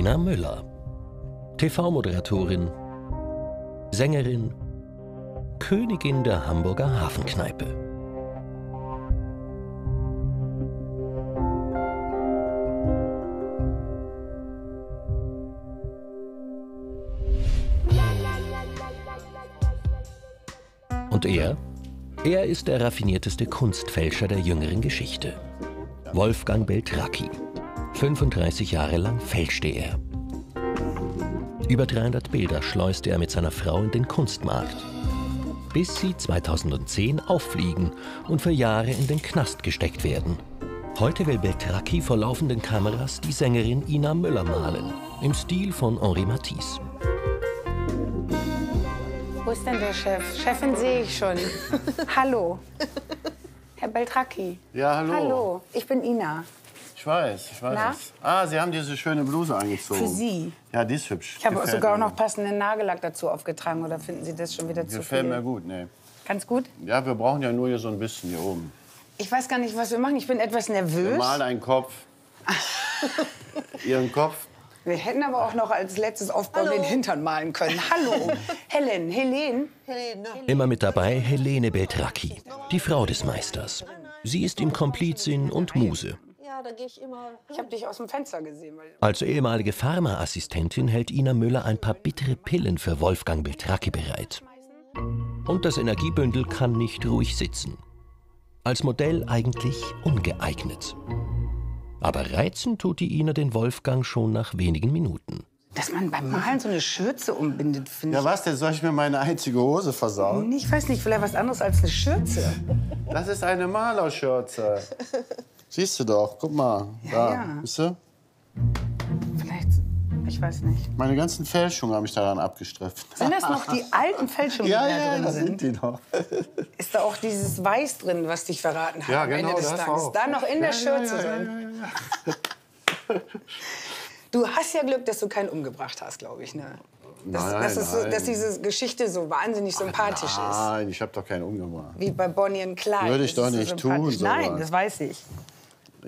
Ina Müller, TV-Moderatorin, Sängerin, Königin der Hamburger Hafenkneipe. Und er? Er ist der raffinierteste Kunstfälscher der jüngeren Geschichte. Wolfgang Beltracchi. 35 Jahre lang fälschte er. Über 300 Bilder schleuste er mit seiner Frau in den Kunstmarkt, bis sie 2010 auffliegen und für Jahre in den Knast gesteckt werden. Heute will Beltracchi vor laufenden Kameras die Sängerin Ina Müller malen, im Stil von Henri Matisse. Wo ist denn der Chef? Chefin sehe ich schon. Hallo, Herr Beltracchi. Ja, hallo. Hallo, ich bin Ina. Ich weiß, ich weiß. Na? Ah, Sie haben diese schöne Bluse angezogen. Für Sie? Ja, die ist hübsch. Ich habe sogar auch noch passenden Nagellack dazu aufgetragen. Oder finden Sie das schon wieder zu viel? Gefällt mir gut, ne. Ganz gut? Ja, wir brauchen ja nur hier so ein bisschen hier oben. Ich weiß gar nicht, was wir machen. Ich bin etwas nervös. Wir malen einen Kopf. Ihren Kopf. Wir hätten aber auch noch als letztes Aufbau den Hintern malen können. Hallo, Helen. Helene. Immer mit dabei Helene Beltracchi, die Frau des Meisters. Sie ist ihm Komplizin und Muse. Ich habe dich aus dem Fenster gesehen. Als ehemalige Pharmaassistentin hält Ina Müller ein paar bittere Pillen für Wolfgang Beltracchi bereit. Und das Energiebündel kann nicht ruhig sitzen. Als Modell eigentlich ungeeignet. Aber reizen tut die Ina den Wolfgang schon nach wenigen Minuten. Dass man beim Malen so eine Schürze umbindet, finde ich. Ja, was denn? Soll ich mir meine einzige Hose versauen? Ich weiß nicht, vielleicht was anderes als eine Schürze. Das ist eine Malerschürze. Siehst du doch, guck mal. Ja, da, ja. Siehst du? Vielleicht, ich weiß nicht. Meine ganzen Fälschungen habe ich daran abgestreift. Sind das noch die alten Fälschungen, die da drin sind? Ja, sind die noch. Ist da auch dieses Weiß drin, was dich verraten hat am Ende des Tages? Da noch in der Schürze drin. Ja. Du hast ja Glück, dass du keinen umgebracht hast, glaube ich, ne? Dass diese Geschichte so wahnsinnig sympathisch ist. Nein, ich habe doch keinen umgebracht. Wie bei Bonnie und Clyde. Würde ich doch nicht tun. Nein, das weiß ich.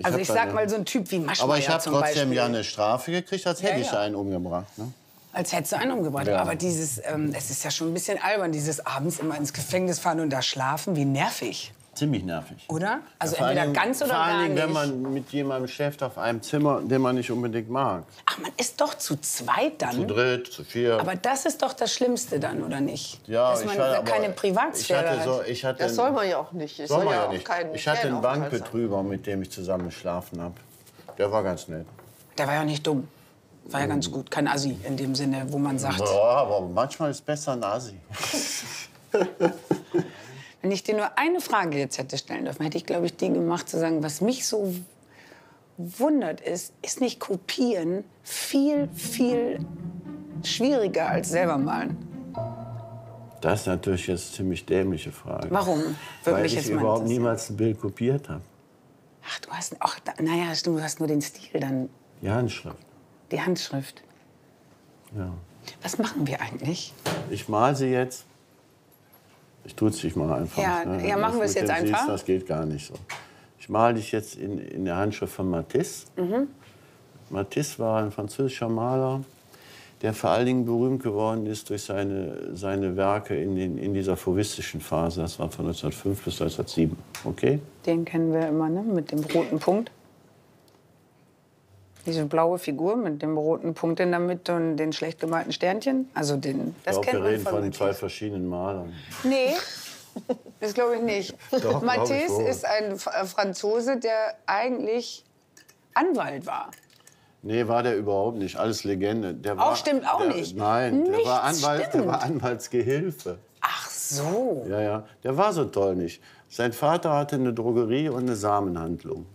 Also ich sag mal, so ein Typ wie Maschmeyer. Aber ich habe trotzdem ja eine Strafe gekriegt, als hätte ich einen umgebracht. Ne? Als hättest du einen umgebracht. Ja. Aber dieses, es ist ja schon ein bisschen albern, dieses abends immer ins Gefängnis fahren und da schlafen, wie nervig. Ziemlich nervig. Oder? Also ja, entweder ganz oder gar nicht. Vor allem, wenn man mit jemandem schläft auf einem Zimmer, den man nicht unbedingt mag. Ach, man ist doch zu zweit dann. Zu dritt, zu vier. Aber das ist doch das Schlimmste dann, oder nicht? Ja, dass man keine Privatsphäre hat. Das soll man ja auch nicht. Ich hatte einen Bankbetrüger, mit dem ich zusammen geschlafen habe. Der war ganz nett. Der war ja nicht dumm. War ja ganz gut. Kein Assi in dem Sinne, wo man sagt... Ja, aber manchmal ist besser ein Assi. Wenn ich dir nur eine Frage jetzt hätte stellen dürfen, hätte ich, glaube ich, die gemacht, zu sagen, was mich so wundert ist nicht kopieren viel, viel schwieriger als selber malen? Das ist natürlich jetzt eine ziemlich dämliche Frage. Warum? Weil ich überhaupt niemals ein Bild kopiert habe. Ach, du hast, naja, du hast nur den Stil dann. Die Handschrift. Die Handschrift. Ja. Was machen wir eigentlich? Ich male sie jetzt. Ich tue es dich mal einfach. Ja, ne? Ja, machen wir es jetzt einfach. Siehst, das geht gar nicht so. Ich male dich jetzt in der Handschrift von Matisse. Mhm. Matisse war ein französischer Maler, der vor allen Dingen berühmt geworden ist durch seine Werke in dieser fauvistischen Phase. Das war von 1905 bis 1907. Okay? Den kennen wir immer, ne? Mit dem roten Punkt. Diese blaue Figur mit dem roten Punkt in der Mitte und den schlecht gemalten Sternchen. Also den, das kennt man. Wir reden von zwei verschiedenen Malern. Nee, das glaube ich nicht. Doch, Matisse ist ein Franzose, der eigentlich Anwalt war. Nee, war der überhaupt nicht. Alles Legende. Der war, stimmt auch nicht. Nein, der war, Anwaltsgehilfe. Ach so. Ja, ja. Der war so toll nicht. Sein Vater hatte eine Drogerie und eine Samenhandlung.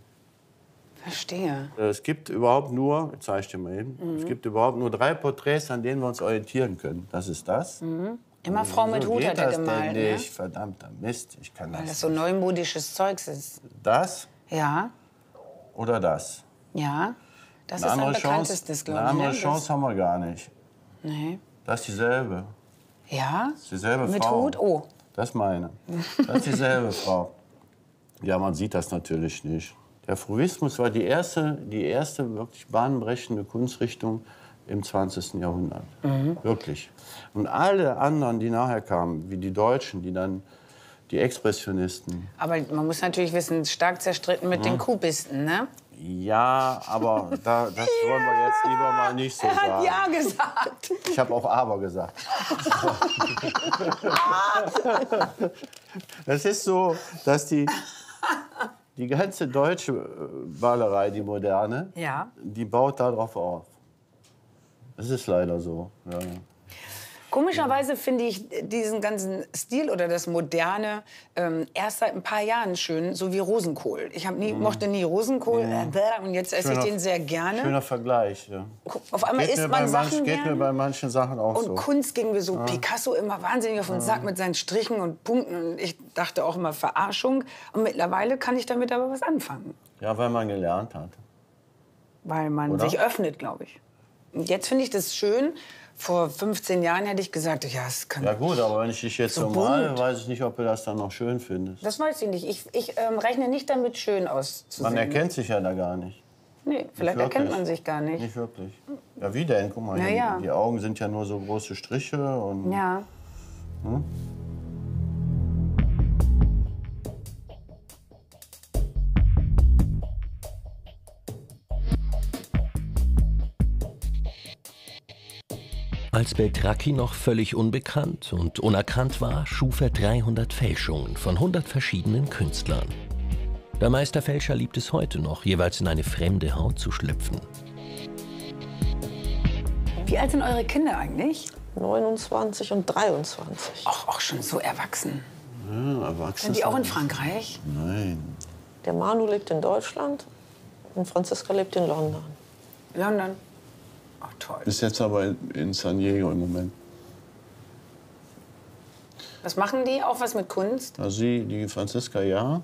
Verstehe. Es gibt überhaupt nur, ich zeige dir mal hin, es gibt überhaupt nur 3 Porträts, an denen wir uns orientieren können. Das ist das. Mhm. Immer Frau mit Hut hat er gemalt, ne? Verdammter Mist, ich kann das nicht. Weil das so neumodisches Zeugs ist. Das? Ja. Oder das? Ja. Das ist am bekanntestes, glaube ich. Eine andere Chance haben wir gar nicht. Nee. Das ist dieselbe. Ja? Das ist dieselbe Frau. Mit Hut? Oh. Das ist meine. Das ist dieselbe Frau. Ja, man sieht das natürlich nicht. Der Fauvismus war die erste wirklich bahnbrechende Kunstrichtung, im 20. Jahrhundert. Mhm. Wirklich. Und alle anderen, die nachher kamen, wie die Deutschen, die dann die Expressionisten. Aber man muss natürlich wissen, stark zerstritten mit den Kubisten, ne? Ja, aber das wollen wir jetzt lieber mal nicht so sagen. Er hat ja gesagt. Ich habe auch aber gesagt. Das ist so, dass die ganze deutsche Malerei, die moderne, die baut darauf auf. Das ist leider so. Ja. Komischerweise finde ich diesen ganzen Stil oder das Moderne erst seit ein paar Jahren schön, so wie Rosenkohl. Ich mochte nie Rosenkohl und jetzt esse ich den sehr gerne. Schöner Vergleich, ja. Auf einmal isst man Sachen gerne. Geht mir bei manchen Sachen auch so. Und Kunst ging mir so, Picasso immer wahnsinnig auf den Sack mit seinen Strichen und Punkten. Und ich dachte auch immer, Verarschung. Und mittlerweile kann ich damit aber was anfangen. Ja, weil man gelernt hat. Weil man sich öffnet, glaube ich. Und jetzt finde ich das schön. Vor 15 Jahren hätte ich gesagt, ja, es kann. Ja gut, aber wenn ich dich jetzt so male, weiß ich nicht, ob du das dann noch schön findest. Das weiß ich nicht. Ich rechne nicht damit, schön auszusehen. Man erkennt sich ja da gar nicht. Nee, vielleicht erkennt man sich gar nicht. Nicht wirklich. Ja, wie denn? Guck mal, die Augen sind ja nur so große Striche und. Ja. Hm? Als Beltracchi noch völlig unbekannt und unerkannt war, schuf er 300 Fälschungen von 100 verschiedenen Künstlern. Der Meisterfälscher liebt es heute noch, jeweils in eine fremde Haut zu schlüpfen. Wie alt sind eure Kinder eigentlich? 29 und 23. Auch schon so erwachsen. Ja, erwachsen. Sind die auch in Frankreich? Nein. Der Manu lebt in Deutschland und Franziska lebt in London. London? Ach, toll. Ist jetzt aber in San Diego im Moment. Was machen die? Auch was mit Kunst? Also die Franziska, ja.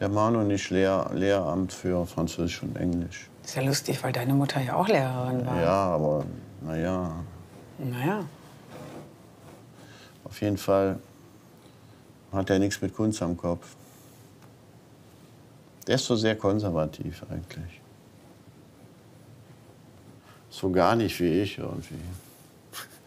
Der Manu und ich Lehramt für Französisch und Englisch. Ist ja lustig, weil deine Mutter ja auch Lehrerin war. Ja, aber naja. Naja. Auf jeden Fall hat er nichts mit Kunst am Kopf. Der ist so sehr konservativ eigentlich. So gar nicht wie ich irgendwie.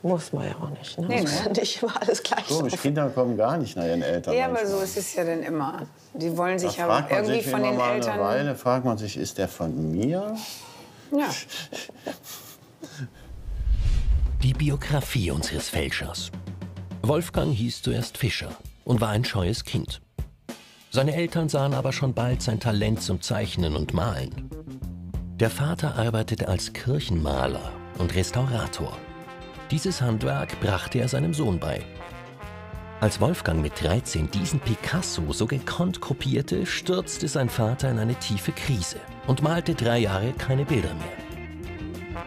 Muss man ja auch nicht, ne? Nee, ne? Nicht immer alles gleich. Komisch, Kinder kommen gar nicht nach ihren Eltern. Ja, manchmal. Aber so ist es ja dann immer. Die wollen sich ja irgendwie von den Eltern... Eine Weile fragt man sich, ist der von mir? Ja. Die Biografie unseres Fälschers. Wolfgang hieß zuerst Fischer und war ein scheues Kind. Seine Eltern sahen aber schon bald sein Talent zum Zeichnen und Malen. Der Vater arbeitete als Kirchenmaler und Restaurator. Dieses Handwerk brachte er seinem Sohn bei. Als Wolfgang mit 13 diesen Picasso so gekonnt kopierte, stürzte sein Vater in eine tiefe Krise und malte 3 Jahre keine Bilder mehr.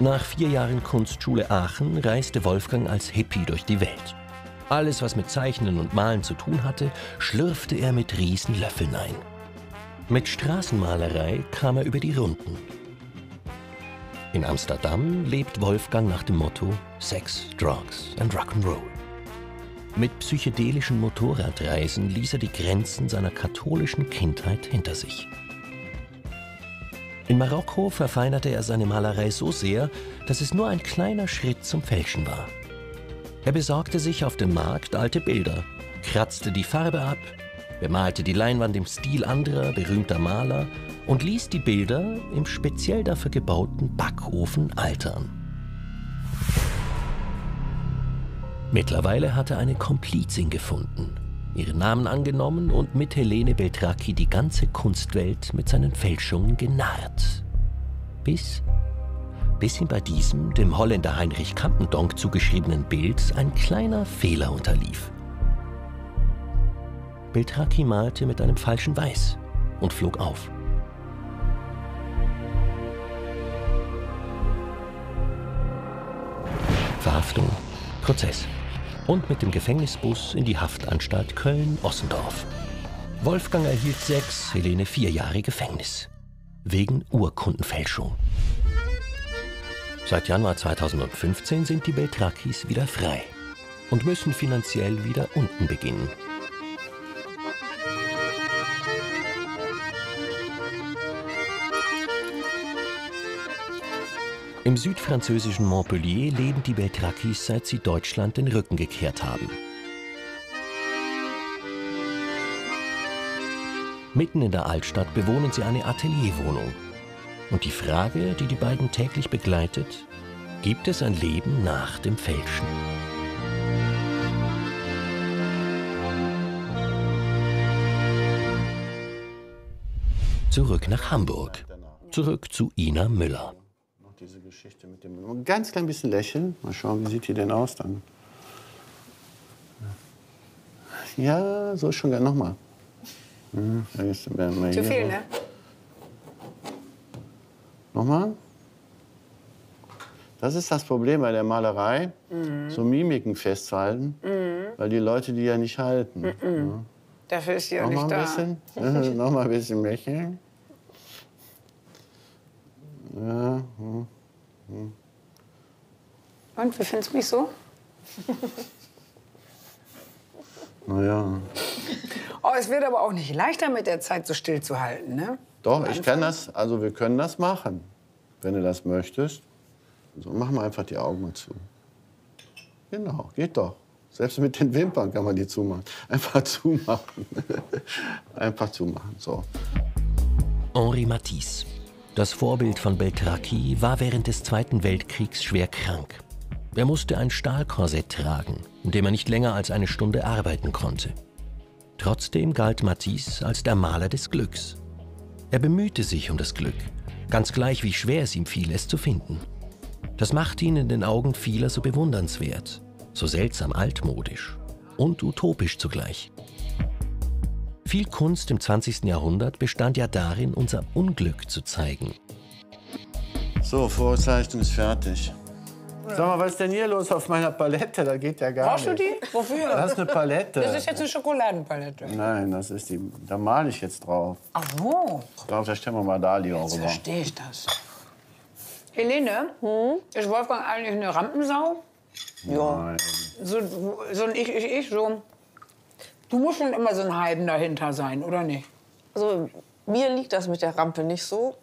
Nach 4 Jahren Kunstschule Aachen reiste Wolfgang als Hippie durch die Welt. Alles, was mit Zeichnen und Malen zu tun hatte, schlürfte er mit Riesenlöffeln ein. Mit Straßenmalerei kam er über die Runden. In Amsterdam lebt Wolfgang nach dem Motto Sex, Drugs and Rock'n'Roll. Mit psychedelischen Motorradreisen ließ er die Grenzen seiner katholischen Kindheit hinter sich. In Marokko verfeinerte er seine Malerei so sehr, dass es nur ein kleiner Schritt zum Fälschen war. Er besorgte sich auf dem Markt alte Bilder, kratzte die Farbe ab, bemalte die Leinwand im Stil anderer berühmter Maler und ließ die Bilder im speziell dafür gebauten Backofen altern. Mittlerweile hat er eine Komplizin gefunden, ihren Namen angenommen und mit Helene Beltracchi die ganze Kunstwelt mit seinen Fälschungen genarrt. Bis ihm bei diesem, dem Holländer Heinrich Campendonck zugeschriebenen Bild, ein kleiner Fehler unterlief. Beltracchi malte mit einem falschen Weiß und flog auf. Verhaftung, Prozess und mit dem Gefängnisbus in die Haftanstalt Köln-Ossendorf. Wolfgang erhielt 6, Helene 4 Jahre Gefängnis. Wegen Urkundenfälschung. Seit Januar 2015 sind die Beltracchis wieder frei und müssen finanziell wieder unten beginnen. Im südfranzösischen Montpellier leben die Beltracchis, seit sie Deutschland den Rücken gekehrt haben. Mitten in der Altstadt bewohnen sie eine Atelierwohnung. Und die Frage, die die beiden täglich begleitet: Gibt es ein Leben nach dem Fälschen? Zurück nach Hamburg. Zurück zu Ina Müller. Diese Geschichte mit dem ganz klein bisschen lächeln. Mal schauen, wie sieht die denn aus dann? Ja, so schon gar nochmal. Ja, jetzt werden wir hier. Zu viel, ne? Nochmal. Das ist das Problem bei der Malerei, so Mimiken festzuhalten, weil die Leute die ja nicht halten. Ja. Dafür ist die auch nicht da. Nochmal ein bisschen lächeln. Ja. Und, wie findest du mich so? Naja. Oh, es wird aber auch nicht leichter mit der Zeit, so still zu halten, ne? Doch, ich kann das, also wir können das machen, wenn du das möchtest. So, mach mal einfach die Augen mal zu. Genau, geht doch. Selbst mit den Wimpern kann man die zumachen. Einfach zumachen. Einfach zumachen, so. Henri Matisse. Das Vorbild von Beltracchi war während des Zweiten Weltkriegs schwer krank. Er musste ein Stahlkorsett tragen, in dem er nicht länger als eine Stunde arbeiten konnte. Trotzdem galt Matisse als der Maler des Glücks. Er bemühte sich um das Glück, ganz gleich wie schwer es ihm fiel, es zu finden. Das macht ihn in den Augen vieler so bewundernswert, so seltsam altmodisch und utopisch zugleich. Viel Kunst im 20. Jahrhundert bestand ja darin, unser Unglück zu zeigen. So, Vorzeichnung ist fertig. Sag mal, was ist denn hier los auf meiner Palette? Da geht ja gar nichts. Brauchst du die? Wofür? Das ist eine Palette. Das ist jetzt eine Schokoladenpalette. Nein, das ist die. Da male ich jetzt drauf. Ach so. Ich glaube, da stellen wir mal Dali auch rüber. Jetzt verstehe ich das. Helene, ist Wolfgang eigentlich eine Rampensau? Ja. So ein Ich, so. Du musst schon immer so einen halben dahinter sein, oder nicht? Also mir liegt das mit der Rampe nicht so.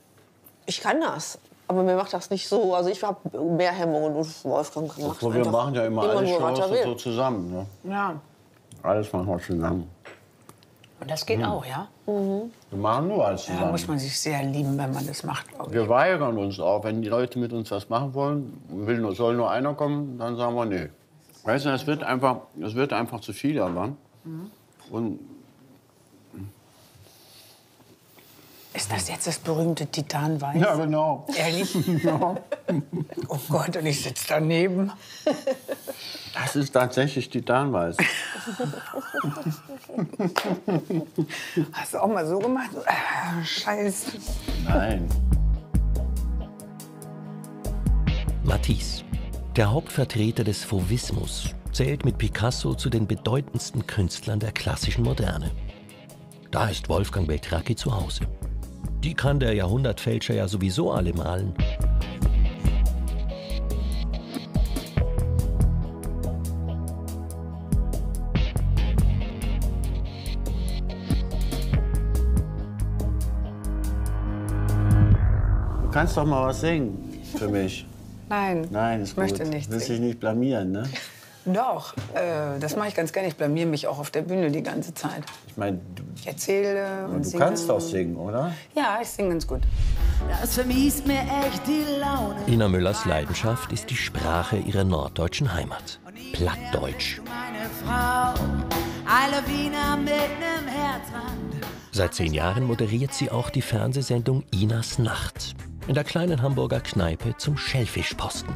Ich kann das, aber mir macht das nicht so. Also ich habe mehr Hemmungen und Wolfgang gemacht. So, wir machen ja immer alles Shows so zusammen, ne? Ja. Alles machen wir zusammen. Und das geht auch, ja? Wir machen nur alles zusammen. Da muss man sich sehr lieben, wenn man das macht. Wir weigern uns auch, wenn die Leute mit uns was machen wollen, soll nur einer kommen, dann sagen wir nee. Weißt du, das wird einfach zu viel irgendwann. Und ist das jetzt das berühmte Titanweiß? Ja, genau. Ehrlich? Ja. Oh Gott, und ich sitze daneben. Das ist tatsächlich Titanweiß. Hast du auch mal so gemacht? Scheiße. Nein. Matisse, der Hauptvertreter des Fauvismus, zählt mit Picasso zu den bedeutendsten Künstlern der klassischen Moderne. Da ist Wolfgang Beltracchi zu Hause. Die kann der Jahrhundertfälscher ja sowieso alle malen. Du kannst doch mal was singen für mich. Nein, nein, ich möchte nicht. Willst dich nicht blamieren, ne? Doch, das mache ich ganz gerne. Ich blamier mich auch auf der Bühne die ganze Zeit. Ich meine, ich erzähle und singe. Du kannst doch singen, oder? Ja, ich singe ganz gut. Das vermisst mir echt die Laune. Ina Müllers Leidenschaft ist die Sprache ihrer norddeutschen Heimat. Plattdeutsch. Seit 10 Jahren moderiert sie auch die Fernsehsendung Inas Nacht. In der kleinen Hamburger Kneipe zum Schellfischposten.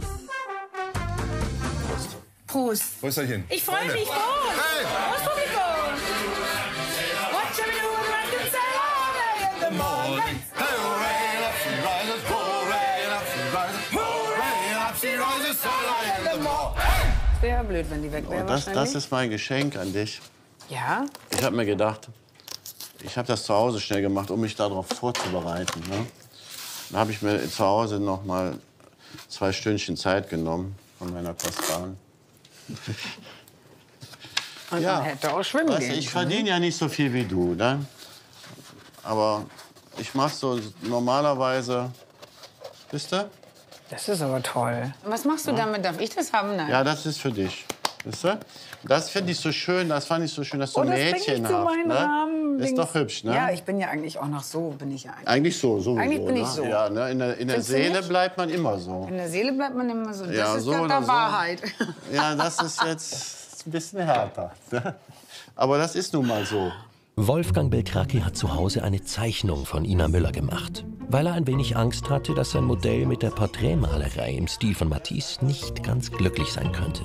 Prost. Prösterchen. Ich freue mich. Prost. Hey. Prost, es wäre blöd, wenn die weg wäre. Das ist mein Geschenk an dich. Ja? Ich habe mir gedacht, ich habe das zu Hause schnell gemacht, um mich darauf vorzubereiten. Ne? Dann habe ich mir zu Hause noch mal 2 Stündchen Zeit genommen von meiner Kostbaren. Und ja, man hätte auch schwimmen gehen können. Ich verdiene ja nicht so viel wie du, ne? Aber ich mache so normalerweise, wisst ihr? Das ist aber toll. Was machst du damit? Darf ich das haben? Nein. Ja, das ist für dich. Weißt du? Das finde ich so schön, das fand ich so schön, dass so ein Mädchen hat. Ist doch hübsch, ne? Ja, ich bin ja eigentlich auch noch so, bin ich ja eigentlich. Eigentlich so, sowieso. Eigentlich bin ich so. Ja, ne? In der Seele bleibt man immer so. In der Seele bleibt man immer so. Das ja, ist so der Wahrheit. So. Ja, das ist jetzt ein bisschen härter. Ne? Aber das ist nun mal so. Wolfgang Beltracchi hat zu Hause eine Zeichnung von Ina Müller gemacht, weil er ein wenig Angst hatte, dass sein Modell mit der Porträtmalerei im Stil von Matisse nicht ganz glücklich sein könnte.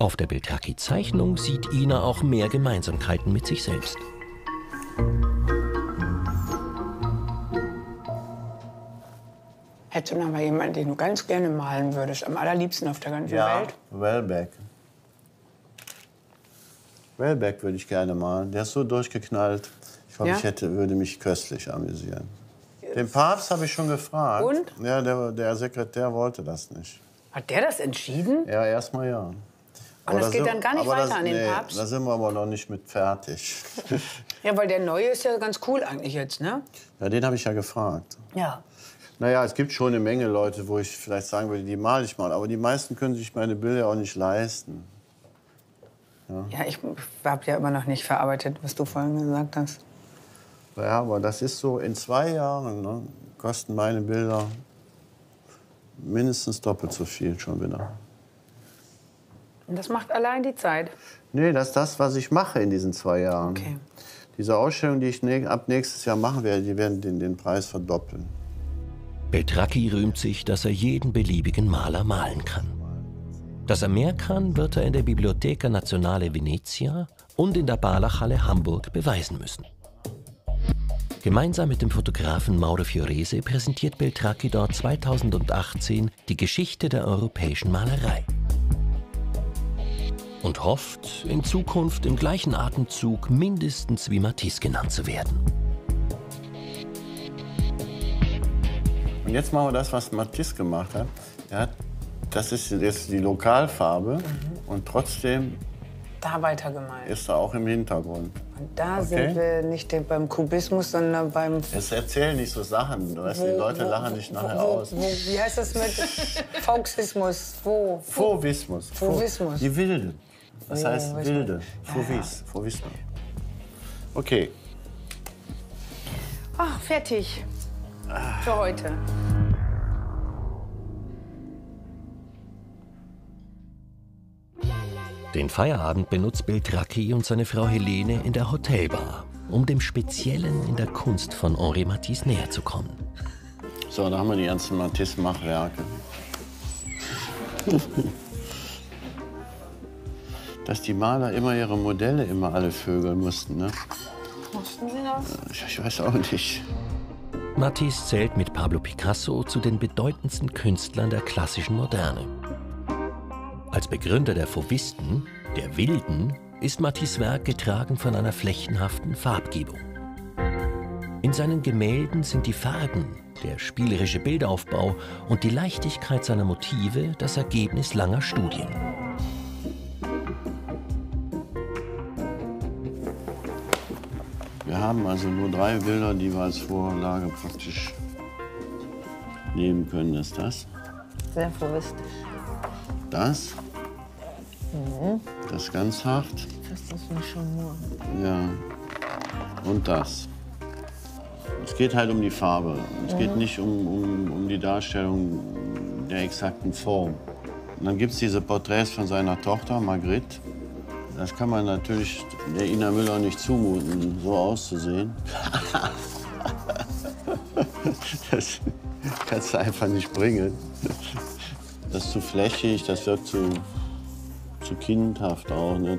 Auf der Beltracchi-Zeichnung sieht Ina auch mehr Gemeinsamkeiten mit sich selbst. Hättest du noch mal jemanden, den du ganz gerne malen würdest, am allerliebsten auf der ganzen Welt? Ja, Welbeck. Welbeck würde ich gerne malen. Der ist so durchgeknallt. Ich glaube, ich würde mich köstlich amüsieren. Den Papst habe ich schon gefragt. Und? Ja, der Sekretär wollte das nicht. Hat der das entschieden? Ja, erstmal ja. Und das geht dann gar nicht weiter an den Papst? Da sind wir aber noch nicht mit fertig. Ja, weil der Neue ist ja ganz cool eigentlich jetzt, ne? Ja, den habe ich ja gefragt. Ja. Naja, es gibt schon eine Menge Leute, wo ich vielleicht sagen würde, die male ich mal. Aber die meisten können sich meine Bilder auch nicht leisten. Ja, ich habe ja immer noch nicht verarbeitet, was du vorhin gesagt hast. Ja, aber das ist so, in 2 Jahren ne, kosten meine Bilder mindestens doppelt so viel schon wieder. Und das macht allein die Zeit? Nee, das ist das, was ich mache in diesen 2 Jahren. Okay. Diese Ausstellung, die ich ab nächstes Jahr machen werde, die werden den Preis verdoppeln. Beltracchi rühmt sich, dass er jeden beliebigen Maler malen kann. Dass er mehr kann, wird er in der Biblioteca Nazionale Venezia und in der Barlachhalle Hamburg beweisen müssen. Gemeinsam mit dem Fotografen Mauro Fiorese präsentiert Beltracchi dort 2018 die Geschichte der europäischen Malerei. Und hofft, in Zukunft im gleichen Atemzug mindestens wie Matisse genannt zu werden. Und jetzt machen wir das, was Matisse gemacht hat. Das ist jetzt die Lokalfarbe und trotzdem da weitergemalt. Ist da auch im Hintergrund. Und da sind wir nicht beim Kubismus, sondern beim... Es erzählen nicht so Sachen, dass die Leute lachen dich nachher aus. Wie heißt das mit Fauvismus? Fauvismus. Fauvismus. Die Wilden. Das heißt Wilde. Fauvismus. Okay. Ach, fertig. Für heute. Den Feierabend benutzt Beltracchi und seine Frau Helene in der Hotelbar, um dem Speziellen in der Kunst von Henri Matisse näher zu kommen. So, da haben wir die ganzen Matisse-Machwerke. Dass die Maler immer ihre Modelle immer alle vögeln mussten, ne? Mussten sie das? Ich weiß auch nicht. Matisse zählt mit Pablo Picasso zu den bedeutendsten Künstlern der klassischen Moderne. Als Begründer der Fauvisten, der Wilden, ist Matisses Werk getragen von einer flächenhaften Farbgebung. In seinen Gemälden sind die Farben, der spielerische Bildaufbau und die Leichtigkeit seiner Motive das Ergebnis langer Studien. Wir haben also nur 3 Bilder, die wir als Vorlage praktisch nehmen können. Ist das? Sehr fauvistisch. Das? Das ist ganz hart. Das ist nicht schon nur. Ja. Und das. Es geht halt um die Farbe. Es geht nicht um die Darstellung der exakten Form. Und dann gibt es diese Porträts von seiner Tochter, Margrit. Das kann man natürlich der Ina Müller nicht zumuten, so auszusehen. Das kannst du einfach nicht bringen. Das ist zu flächig, das wirkt zu kindhaft auch, ne?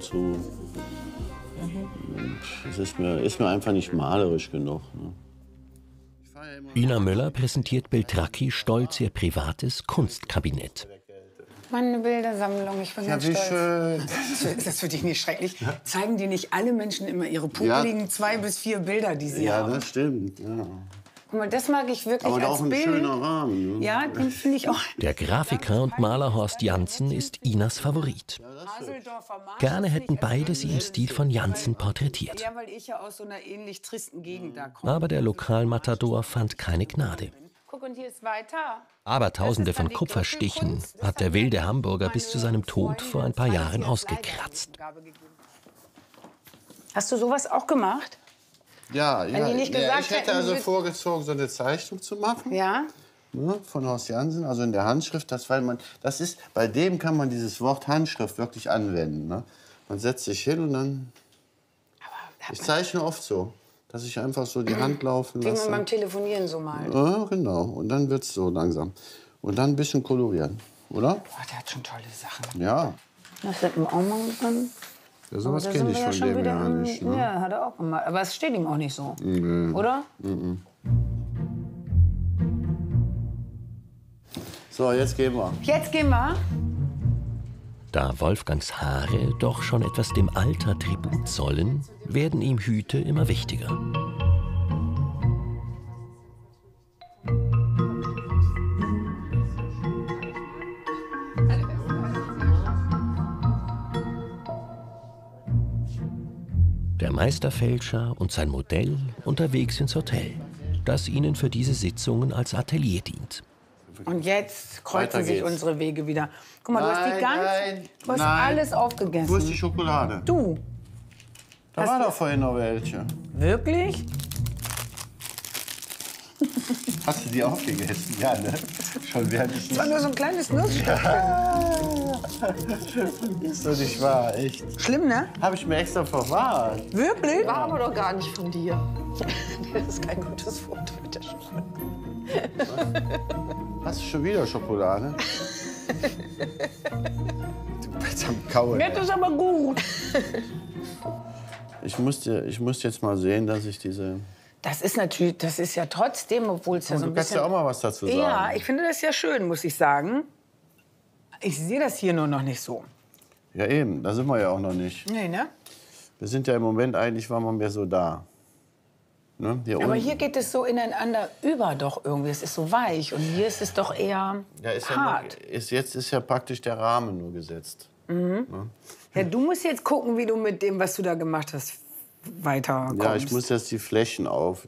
Das ist mir einfach nicht malerisch genug. Ne? Ina Müller präsentiert Beltracchi stolz ihr privates Kunstkabinett. Meine Bildersammlung, ich bin ganz stolz. Schön. Das finde ich nicht schrecklich. Zeigen dir nicht alle Menschen immer ihre pubeligen 2 bis 4 Bilder, die sie haben? Ja, das stimmt, ja. Guck mal, das mag ich wirklich als Bild. Schöner Rahmen. Ja, den finde ich auch. Der Grafiker und Maler Horst Janssen ist Inas Favorit. Gerne hätten beide sie im Stil von Janssen porträtiert. Ja, weil ich ja aus so einer ähnlich tristen Gegend da komme. Aber der Lokalmatador fand keine Gnade. Guck, und hier ist weiter. Aber Tausende von Kupferstichen hat der wilde Hamburger bis zu seinem Tod vor ein paar Jahren ausgekratzt. Hast du sowas auch gemacht? Ja, ja. Ich hätte also vorgezogen, so eine Zeichnung zu machen. Ja. Von Horst Janssen, also in der Handschrift. Das ist, bei dem kann man dieses Wort Handschrift wirklich anwenden. Ne? Man setzt sich hin und dann... Ich zeichne oft so, dass ich einfach so die Hand laufen lasse. Wie man beim Telefonieren so malt. Ja, genau. Und dann wird es so langsam. Und dann ein bisschen kolorieren, oder? Boah, der hat schon tolle Sachen. Ja. Das hat man auch mal dran. Ja, sowas kenne ich von dem ja nicht. Ne? Ja, hat er auch gemacht. Aber es steht ihm auch nicht so, oder? Mhm. So, jetzt gehen wir. Jetzt gehen wir. Da Wolfgangs Haare doch schon etwas dem Alter Tribut zollen, werden ihm Hüte immer wichtiger. Der Meisterfälscher und sein Modell unterwegs ins Hotel, das ihnen für diese Sitzungen als Atelier dient. Und jetzt kreuzen sich unsere Wege wieder. Guck mal, nein, du hast die ganze, alles aufgegessen. Wo ist die Schokolade? Du. Da war doch vorhin noch welche. Wirklich? Hast du die auch gegessen? Ja, ne? Schon während ich... Das war nur so ein kleines Nussstückchen. Ja. Ist doch nicht wahr, echt. Schlimm, ne? Habe ich mir extra verwahrt. Wirklich? War aber doch gar nicht von dir. Das ist kein gutes Foto mit der Schokolade. Hast du schon wieder Schokolade? Du bist am Kauen. Mir ist aber gut. Ich muss jetzt mal sehen, dass ich diese... Das ist natürlich, das ist ja trotzdem, obwohl es ja so ein bisschen... Du kannst ja auch mal was dazu sagen. Ja, ich finde das ja schön, muss ich sagen. Ich sehe das hier nur noch nicht so. Ja eben, da sind wir ja auch noch nicht. Nee, ne? Wir sind ja im Moment, eigentlich waren wir mehr so da. Ne? Hier aber unten. Hier geht es so ineinander über doch irgendwie. Es ist so weich und hier ist es doch eher hart. Ja, jetzt ist ja praktisch der Rahmen nur gesetzt. Mhm. Ne? Ja, du musst jetzt gucken, wie du mit dem, was du da gemacht hast, weiterkommst. Ja, ich muss jetzt die Flächen auf.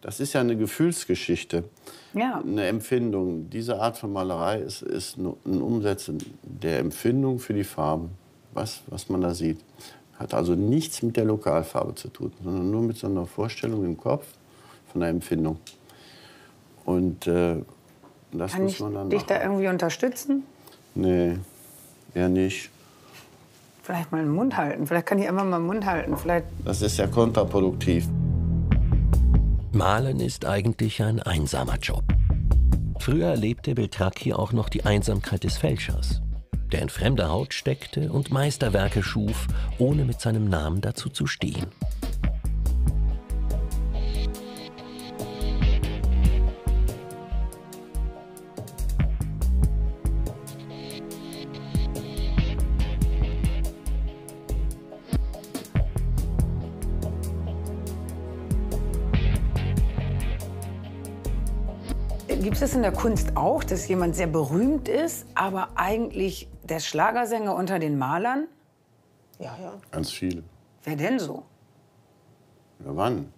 Das ist ja eine Gefühlsgeschichte, ja. Eine Empfindung. Diese Art von Malerei ist ein Umsetzen der Empfindung für die Farben, was man da sieht. Hat also nichts mit der Lokalfarbe zu tun, sondern nur mit so einer Vorstellung im Kopf von einer Empfindung. Und das muss man dann machen. Kann ich dich da irgendwie unterstützen? Nee, eher nicht. Vielleicht mal den Mund halten. Vielleicht kann ich einfach mal den Mund halten. Vielleicht. Das ist ja kontraproduktiv. Malen ist eigentlich ein einsamer Job. Früher erlebte Beltracchi auch noch die Einsamkeit des Fälschers, der in fremder Haut steckte und Meisterwerke schuf, ohne mit seinem Namen dazu zu stehen. Gibt es in der Kunst auch, dass jemand sehr berühmt ist, aber eigentlich der Schlagersänger unter den Malern? Ja, ja. Ganz viele. Wer denn so? Ja, wann?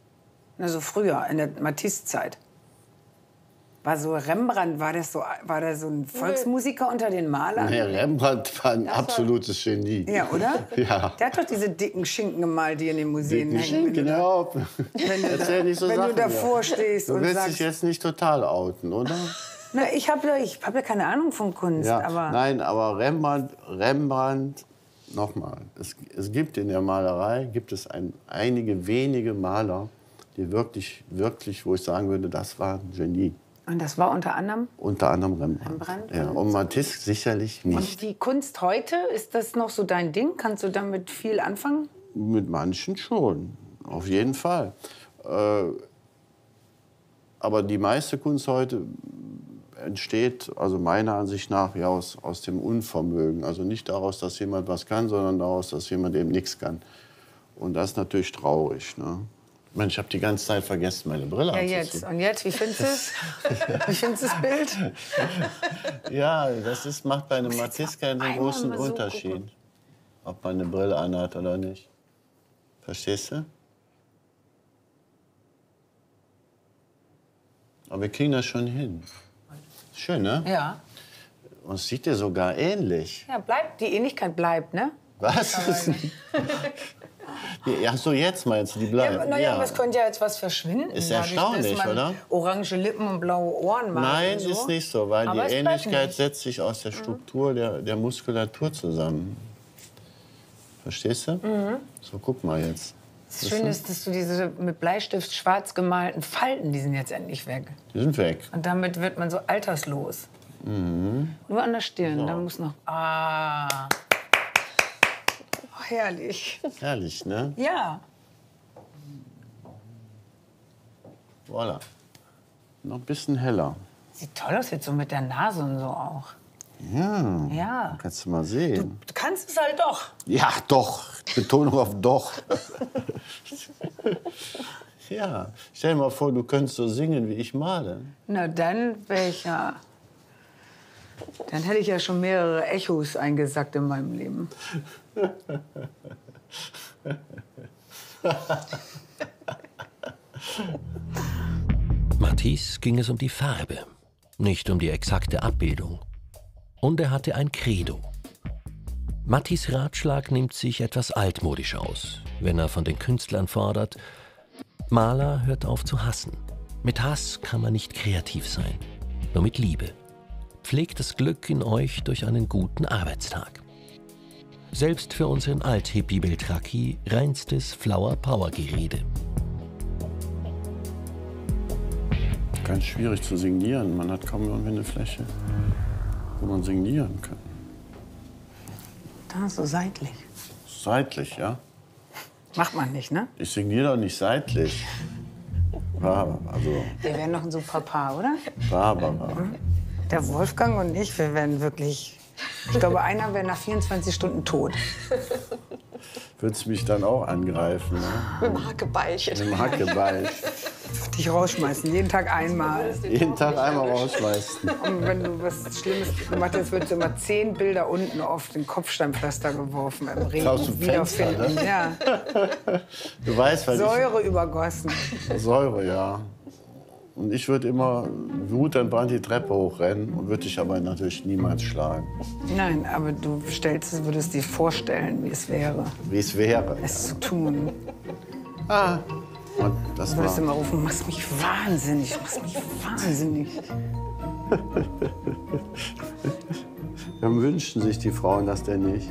Na, so früher, in der Matisse-Zeit. War so Rembrandt, war der so ein Volksmusiker unter den Malern? Nee, Rembrandt war ein absolutes Genie. Ja, oder? Ja. Der hat doch diese dicken Schinken gemalt, die in den Museen hängen. Dicken Schinken, ja. Wenn du davor stehst und sagst... Du willst dich jetzt nicht total outen, oder? Na, ich hab ja keine Ahnung von Kunst, ja, aber... Nein, aber Rembrandt... Nochmal, es gibt in der Malerei, einige wenige Maler, die wirklich, wo ich sagen würde, das war ein Genie. Und das war unter anderem? Unter anderem Rembrandt. Ja, und Matisse sicherlich nicht. Und die Kunst heute, ist das noch so dein Ding? Kannst du damit viel anfangen? Mit manchen schon, auf jeden Fall. Aber die meiste Kunst heute entsteht, also meiner Ansicht nach, ja, aus dem Unvermögen. Also nicht daraus, dass jemand was kann, sondern daraus, dass jemand eben nichts kann. Und das ist natürlich traurig, ne? Mensch, ich habe die ganze Zeit vergessen, meine Brille anzuziehen. Ja, jetzt. Und jetzt? Wie findest du es? Wie findest du das Bild? Ja, das macht bei einem Matisse keinen großen Unterschied, ob man eine Brille anhat oder nicht. Verstehst du? Aber wir kriegen das schon hin. Schön, ne? Ja. Uns sieht ihr sogar ähnlich. Ja, bleibt, die Ähnlichkeit bleibt, ne? Was? Ach so, jetzt meinst du, die bleiben? Ja, naja, aber es könnte ja jetzt was verschwinden. Ist erstaunlich, dadurch, oder? Orange Lippen und blaue Ohren machen. Nein, so. Ist nicht so, weil aber die Ähnlichkeit setzt sich aus der Struktur der Muskulatur zusammen. Verstehst du? Mhm. So, guck mal jetzt. Das Schöne ist, dass du diese mit Bleistift schwarz gemalten Falten, die sind jetzt endlich weg. Die sind weg. Und damit wird man so alterslos. Mhm. Nur an der Stirn, so. Da muss noch... Ah... Herrlich. Herrlich, ne? Ja. Voilà. Noch ein bisschen heller. Sieht toll aus jetzt so mit der Nase und so auch. Ja. Ja. Kannst du mal sehen. Du kannst es halt doch. Ja, doch. Betonung auf doch. Ja. Stell dir mal vor, du könntest so singen, wie ich male. Na, dann wäre ich ja... Dann hätte ich ja schon mehrere Echos eingesackt in meinem Leben. Matisse ging es um die Farbe, nicht um die exakte Abbildung. Und er hatte ein Credo. Matisse' Ratschlag nimmt sich etwas altmodisch aus, wenn er von den Künstlern fordert, Maler hört auf zu hassen. Mit Hass kann man nicht kreativ sein, nur mit Liebe. Pflegt das Glück in euch durch einen guten Arbeitstag. Selbst für unseren Alt-Hippie Beltracchi reinstes Flower-Power-Gerede. Ganz schwierig zu signieren. Man hat kaum irgendwie eine Fläche, wo man signieren kann. Da, so seitlich. Seitlich, ja. Macht man nicht, ne? Ich signiere doch nicht seitlich. Barbara, also... Wir wären noch ein super Paar, oder? Barbara. Der Wolfgang und ich, wir wären wirklich... Ich glaube, einer wäre nach 24 Stunden tot. Würdest du mich dann auch angreifen? Ne? Markebeichen. Markebeichen. Dich rausschmeißen, jeden Tag einmal. Jeden Tag einmal rausschmeißen. Und wenn du was Schlimmes gemacht hast, würdest du immer 10 Bilder unten auf den Kopfsteinpflaster geworfen. Im Regen aus dem Fenster, ne? Ja. Du weißt, weil Säure übergossen. Säure, ja. Und ich würde immer wutentbrannt die Treppe hochrennen und würde dich aber natürlich niemals schlagen. Nein, aber du würdest dir vorstellen, wie es wäre. Wie es wäre. Es zu tun. Ah, und das war... Du würdest immer rufen, machst mich wahnsinnig, machst mich wahnsinnig. Dann wünschen sich die Frauen das denn nicht.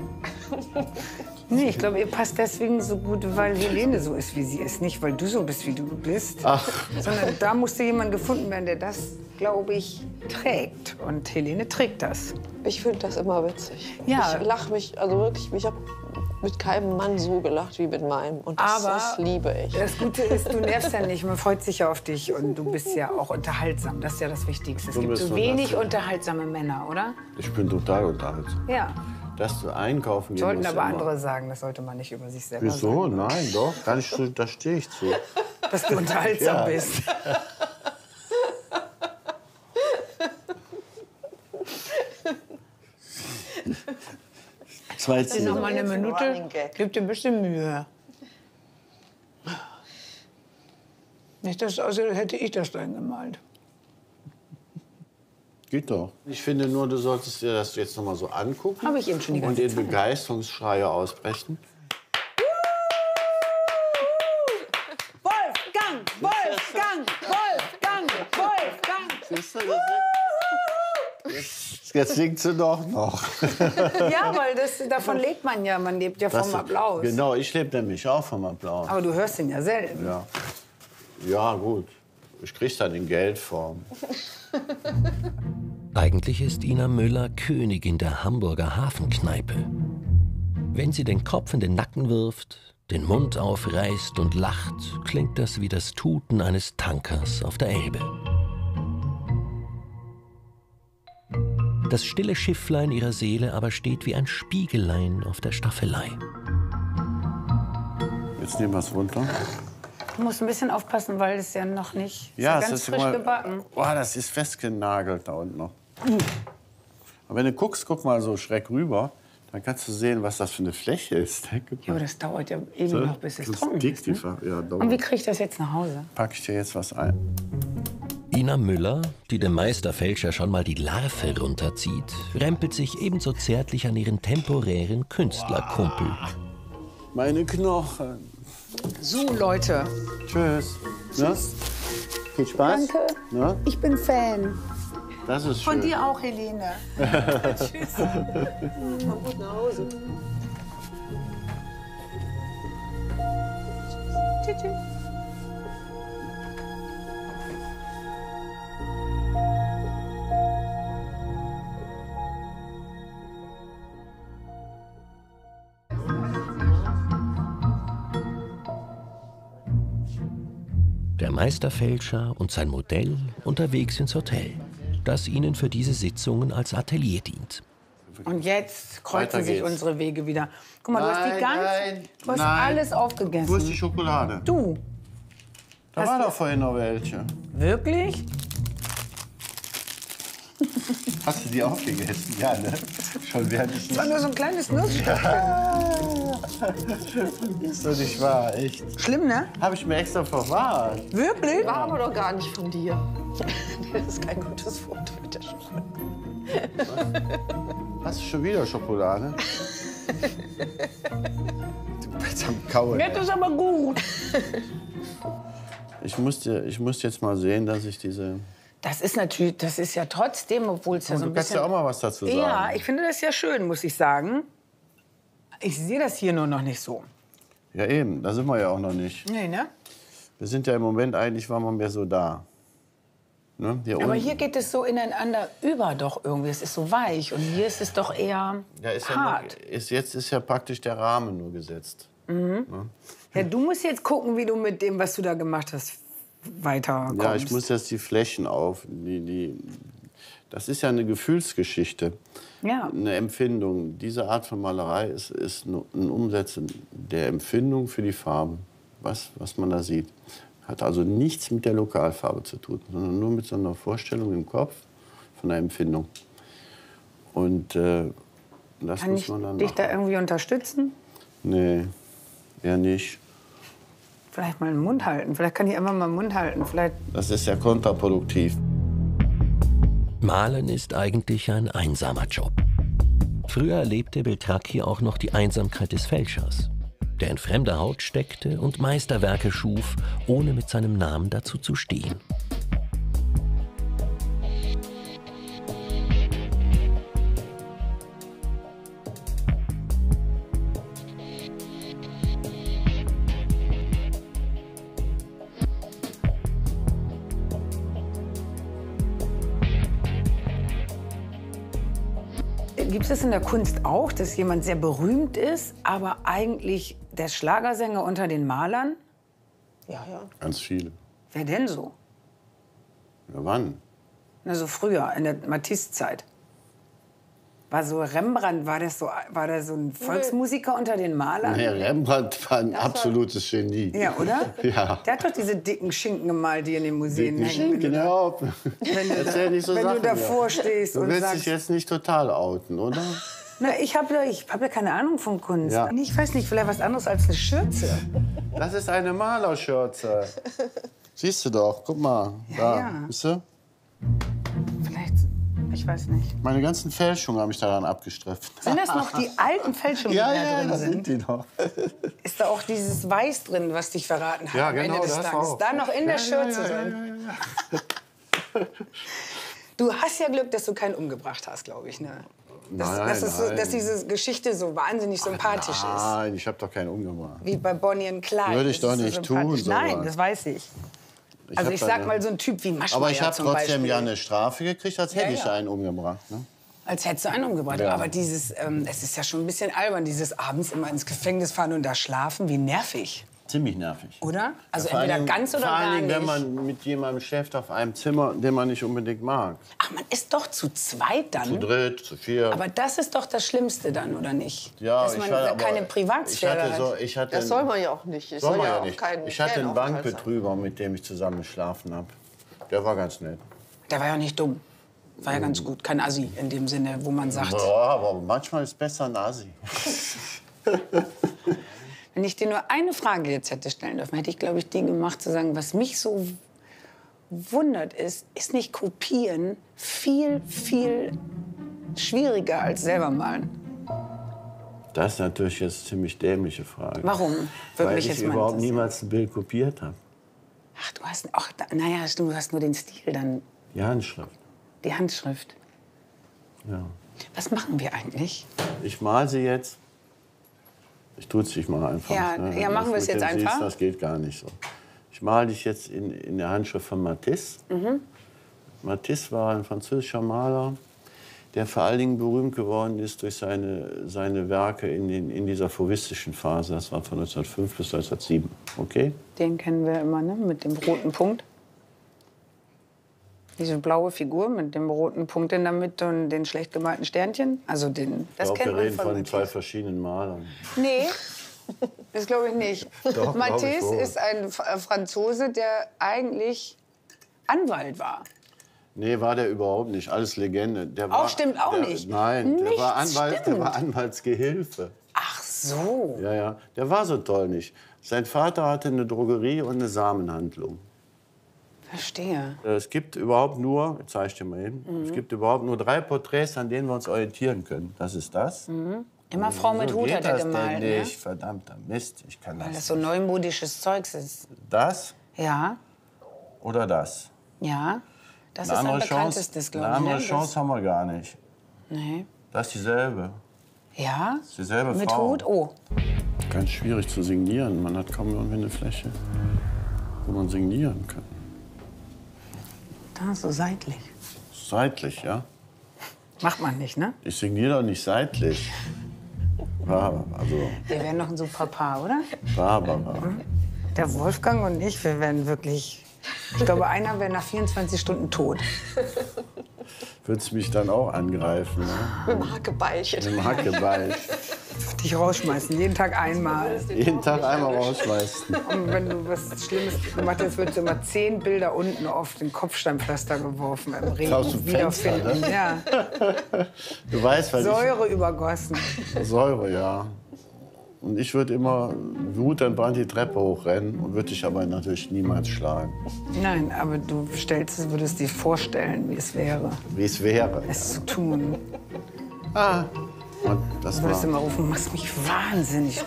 Nee, ich glaube, ihr passt deswegen so gut, weil Helene so ist, wie sie ist. Nicht, weil du so bist, wie du bist. Ach. Sondern da musste jemand gefunden werden, der das, glaube ich, trägt. Und Helene trägt das. Ich finde das immer witzig. Ja. Ich lache mich, also wirklich, ich habe mit keinem Mann so gelacht wie mit meinem. Und das, aber das liebe ich. Das Gute ist, du nervst ja nicht, man freut sich ja auf dich. Und du bist ja auch unterhaltsam, das ist ja das Wichtigste. Es gibt so wenig unterhaltsame Männer, oder? Ich bin total unterhaltsam. Ja. Dass du einkaufen gehen musst. Sollten aber andere sagen, das sollte man nicht über sich selber sagen. Wieso? Nein, doch. Da stehe ich zu. Dass du unterhaltsam bist. Zwei Ziele. Noch mal eine Minute. Gib dir ein bisschen Mühe. Nicht, dass es aussieht, als hätte ich das dann gemalt. Geht doch. Ich finde nur, du solltest dir das jetzt noch mal so angucken. Habe ich eben schon die ganze Zeit. Und in Begeisterungsschreie ausbrechen. Wolfgang! Wolfgang! Wolfgang! Wolfgang! Siehst du das? Jetzt singt sie doch noch. Ja, weil davon lebt man ja. Man lebt ja vom Applaus. Genau, ich lebe nämlich auch vom Applaus. Aber du hörst ihn ja selten. Ja, ja gut. Ich krieg's dann in Geldform. Eigentlich ist Ina Müller Königin der Hamburger Hafenkneipe. Wenn sie den Kopf in den Nacken wirft, den Mund aufreißt und lacht, klingt das wie das Tuten eines Tankers auf der Elbe. Das stille Schifflein ihrer Seele aber steht wie ein Spiegelein auf der Staffelei. Jetzt nehmen wir es runter. Du musst ein bisschen aufpassen, weil es ja noch nicht frisch gebacken. Boah, das ist festgenagelt da unten noch. Aber wenn du guckst, guck mal so schräg rüber, dann kannst du sehen, was das für eine Fläche ist. Ja, aber das dauert ja eben noch, bis es trocken ist. Ne? Ja, und wie krieg ich das jetzt nach Hause? Pack ich dir jetzt was ein. Ina Müller, die dem Meisterfälscher schon mal die Larve runterzieht, rempelt sich ebenso zärtlich an ihren temporären Künstlerkumpel. Meine Knochen. So, Leute. Tschüss. Na? Viel Spaß. Danke. Na? Ich bin Fan. Das ist schön. Von dir auch, Helene. Tschüss. Komm gut nach Hause. Tschüss. Tschüss. Der Meisterfälscher und sein Modell unterwegs ins Hotel, das ihnen für diese Sitzungen als Atelier dient. Und jetzt kreuzen sich unsere Wege wieder. Guck mal, du hast alles aufgegessen. Wo ist die Schokolade? Du. Da war doch vorhin noch welche. Wirklich? Hast du die aufgegessen? Ja, ne? Schon während ich nicht... Das war nur so ein kleines Nussstückchen. Ja. Ist doch nicht wahr, echt. Schlimm, ne? Habe ich mir extra verwahrt. Wirklich? War aber doch gar nicht von dir. Das ist kein gutes Foto mit der Schokolade. Hast du schon wieder Schokolade? Du bist am Kauen. Jetzt ist aber gut. Ich muss jetzt mal sehen, dass ich diese... Das ist natürlich, das ist ja trotzdem, obwohl es ja so ein bisschen... Du kannst ja auch mal was dazu sagen. Ja, ich finde das ja schön, muss ich sagen. Ich sehe das hier nur noch nicht so. Ja eben, da sind wir ja auch noch nicht. Nee, ne? Wir sind ja im Moment, eigentlich waren wir mehr so da. Ne? Hier aber unten. Hier geht es so ineinander über doch irgendwie. Es ist so weich und hier ist es doch eher hart. Ja, jetzt ist ja praktisch der Rahmen nur gesetzt. Mhm. Ne? Ja, du musst jetzt gucken, wie du mit dem, was du da gemacht hast, weiterkommst. Ja, ich muss jetzt die Flächen auf. Das ist ja eine Gefühlsgeschichte, ja. Eine Empfindung. Diese Art von Malerei ist ein Umsetzen der Empfindung für die Farben, was man da sieht. Hat also nichts mit der Lokalfarbe zu tun, sondern nur mit so einer Vorstellung im Kopf von einer Empfindung. Und das muss man dann machen. Kann ich dich da irgendwie unterstützen? Nee, eher nicht. Vielleicht mal den Mund halten, vielleicht kann ich einfach mal den Mund halten. Vielleicht. Das ist ja kontraproduktiv. Malen ist eigentlich ein einsamer Job. Früher erlebte Beltracchi auch noch die Einsamkeit des Fälschers, der in fremder Haut steckte und Meisterwerke schuf, ohne mit seinem Namen dazu zu stehen. Gibt es in der Kunst auch, dass jemand sehr berühmt ist, aber eigentlich der Schlagersänger unter den Malern? Ja, ja. Ganz viele. Wer denn so? Ja, wann? Na, so früher, in der Matisse-Zeit. War so Rembrandt, war das so ein Volksmusiker unter den Malern? Nee, Rembrandt war ein absolutes Genie. Ja, oder? Ja. Der hat doch diese dicken Schinken gemalt, die in den Museen hängen. Genau. Wenn du davor stehst und sagst... Du willst dich jetzt nicht total outen, oder? Na, ich hab ja keine Ahnung von Kunst. Ja. Ich weiß nicht, vielleicht was anderes als eine Schürze. Das ist eine Malerschürze. Siehst du doch, guck mal. Ja, da, ja. Siehst du? Ich weiß nicht. Meine ganzen Fälschungen habe ich daran abgestreft. Sind das noch die alten Fälschungen, die da drin sind? Ja, die noch. Ist da auch dieses Weiß drin, was dich verraten hat am Ende des Tages? Da noch in der Schürze drin. Ja. Du hast ja Glück, dass du keinen umgebracht hast, glaube ich. Ne? Dass diese Geschichte so wahnsinnig sympathisch ist. Nein, ich habe doch keinen umgebracht. Wie bei Bonnie und Clyde. Würde ich doch nicht tun. Nein, das weiß ich. Ich sag mal, so ein Typ wie Maschmeyer. Aber ich habe trotzdem ja eine Strafe gekriegt, als hätte ich einen umgebracht. Ne? Als hättest du einen umgebracht. Ja. Aber dieses, es ist ja schon ein bisschen albern, dieses abends immer ins Gefängnis fahren und da schlafen. Wie nervig. Ziemlich nervig. Oder? Also ja, entweder ganz oder gar nicht. Vor allem, wenn man mit jemandem schläft auf einem Zimmer, den man nicht unbedingt mag. Ach, man ist doch zu zweit dann. Zu dritt, zu viert. Aber das ist doch das Schlimmste dann, oder nicht? Ja, dass man keine Privatsphäre hat. Das soll man ja auch nicht. Ich hatte einen Bankbetrüger, mit dem ich zusammen geschlafen habe. Der war ganz nett. Der war ja nicht dumm. War ja ganz gut. Kein Assi in dem Sinne, wo man sagt... Ja, aber manchmal ist besser ein Assi. Wenn ich dir nur eine Frage jetzt hätte stellen dürfen, hätte ich, glaube ich, die gemacht, zu sagen, was mich so wundert, ist nicht Kopieren viel, viel schwieriger als selber malen? Das ist natürlich jetzt eine ziemlich dämliche Frage. Warum? Weil ich überhaupt niemals ein Bild kopiert habe. Ach, du hast, naja, stimmt, du hast nur den Stil dann. Die Handschrift. Die Handschrift. Ja. Was machen wir eigentlich? Ich male sie jetzt. Ich tue es dich mal einfach. Ja, ne? Ja, machen wir es jetzt einfach. Siehst, das geht gar nicht so. Ich male dich jetzt in der Handschrift von Matisse. Mhm. Matisse war ein französischer Maler, der vor allen Dingen berühmt geworden ist durch seine Werke in dieser fauvistischen Phase. Das war von 1905 bis 1907. Okay? Den kennen wir immer, ne? Mit dem roten Punkt. Diese blaue Figur mit dem roten Punkt in der Mitte und den schlecht gemalten Sternchen. Also den, das kennt man von Matisse. Ich glaube, wir reden von zwei verschiedenen Malern. Nee, das glaube ich nicht. Doch, Matisse ist ein Franzose, der eigentlich Anwalt war. Nee, war der überhaupt nicht. Alles Legende. Der war, auch stimmt auch der, nicht. Nein, der war, Anwaltsgehilfe. Ach so. Ja, ja. Der war so toll nicht. Sein Vater hatte eine Drogerie und eine Samenhandlung. Verstehe. Es gibt überhaupt nur, ich zeige dir mal hin, es gibt überhaupt nur 3 Porträts, an denen wir uns orientieren können. Das ist das. Mhm. Immer Frau mit Hut hat er gemalt, ne? Verdammter Mist, ich kann das nicht. Weil das so neumodisches Zeugs ist. Das? Ja. Oder das? Ja. Das ist ein bekanntestes, glaube ich. Eine andere Chance haben wir gar nicht. Nee. Das ist dieselbe. Ja? Das ist dieselbe Frau. Mit Hut, oh. Ganz schwierig zu signieren. Man hat kaum irgendwie eine Fläche, wo man signieren kann. Da, so seitlich. Seitlich, ja. Macht man nicht, ne? Ich signiere doch nicht seitlich. Barbara, also. Wir wären noch ein super Paar, oder? Barbara. Der Wolfgang und ich, wir wären wirklich. Ich glaube, einer wäre nach 24 Stunden tot. Würdest mich dann auch angreifen, ne? Mit dem Hackebeinchen. Mit dem Hackebeinchen. Würde dich rausschmeißen, jeden Tag einmal. Jeden Tag einmal rausschmeißen. Und wenn du was Schlimmes gemacht hast, würdest du immer 10 Bilder unten auf den Kopfsteinpflaster geworfen. Im Regen wiederfinden. Ne? Ja. Du weißt, weil Säure übergossen. Säure, ja. Und ich würde immer wutentbrannt die Treppe hochrennen und würde dich aber natürlich niemals schlagen. Nein, aber du würdest dir vorstellen, wie es wäre. Wie es wäre. Es zu tun. Ah. Und das würdest du mal rufen, du machst mich wahnsinnig,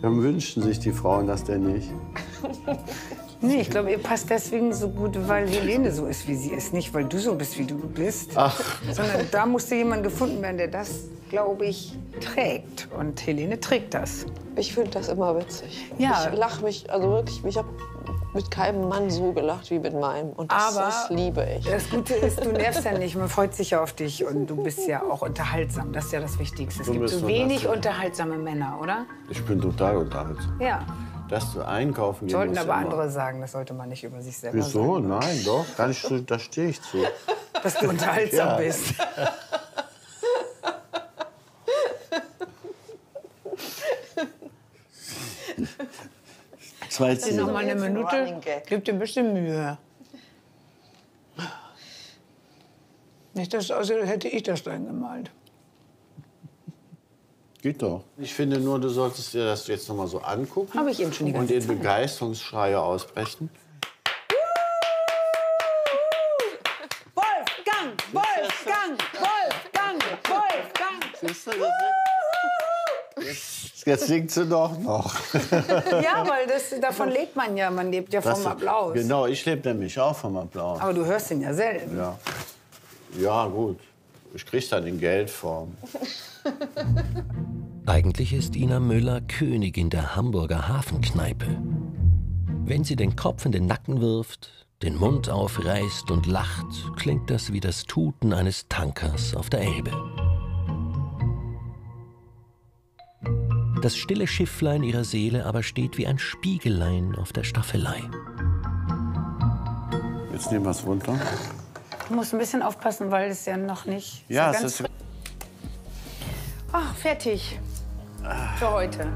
Dann wünschen sich die Frauen das denn nicht. Nee, ich glaube, ihr passt deswegen so gut, weil Helene so ist, wie sie ist. Nicht, weil du so bist, wie du bist. Ach. Sondern da musste jemand gefunden werden, der das, glaube ich, trägt. Und Helene trägt das. Ich finde das immer witzig. Ja. Ich lache mich, also wirklich, ich habe mit keinem Mann so gelacht wie mit meinem. Und das, das liebe ich. Das Gute ist, du nervst ja nicht. Man freut sich ja auf dich. Und du bist ja auch unterhaltsam. Das ist ja das Wichtigste. Es gibt so wenig unterhaltsame Männer, oder? Ich bin total unterhaltsam. Ja. Dass du einkaufen gehen musst. Sollten aber andere sagen, das sollte man nicht über sich selber sagen. Wieso? Nein, doch. Da stehe ich zu. Dass du unterhaltsam bist. Zwei Ziele. Noch mal eine Minute. Gib dir ein bisschen Mühe. Nicht, dass es aussieht, als hätte ich das dann gemalt. Geht doch. Ich finde nur, du solltest dir das jetzt noch mal so angucken. Habe ich eben schon die ganze Zeit. Und in Begeisterungsschreie ausbrechen. Wolfgang, Wolfgang, Wolfgang, Wolfgang. Siehst du das? Jetzt singt sie doch noch. Ja, weil das, davon lebt man ja. Man lebt ja vom Applaus. Genau, ich lebe nämlich auch vom Applaus. Aber du hörst ihn ja selten. Ja, ja gut. Ich krieg's dann in Geldform. Eigentlich ist Ina Müller Königin der Hamburger Hafenkneipe. Wenn sie den Kopf in den Nacken wirft, den Mund aufreißt und lacht, klingt das wie das Tuten eines Tankers auf der Elbe. Das stille Schifflein ihrer Seele aber steht wie ein Spiegelein auf der Staffelei. Jetzt nehmen wir es runter. Du musst ein bisschen aufpassen, weil es ja noch nicht... Ja, es ist... Ach, fertig. Für heute.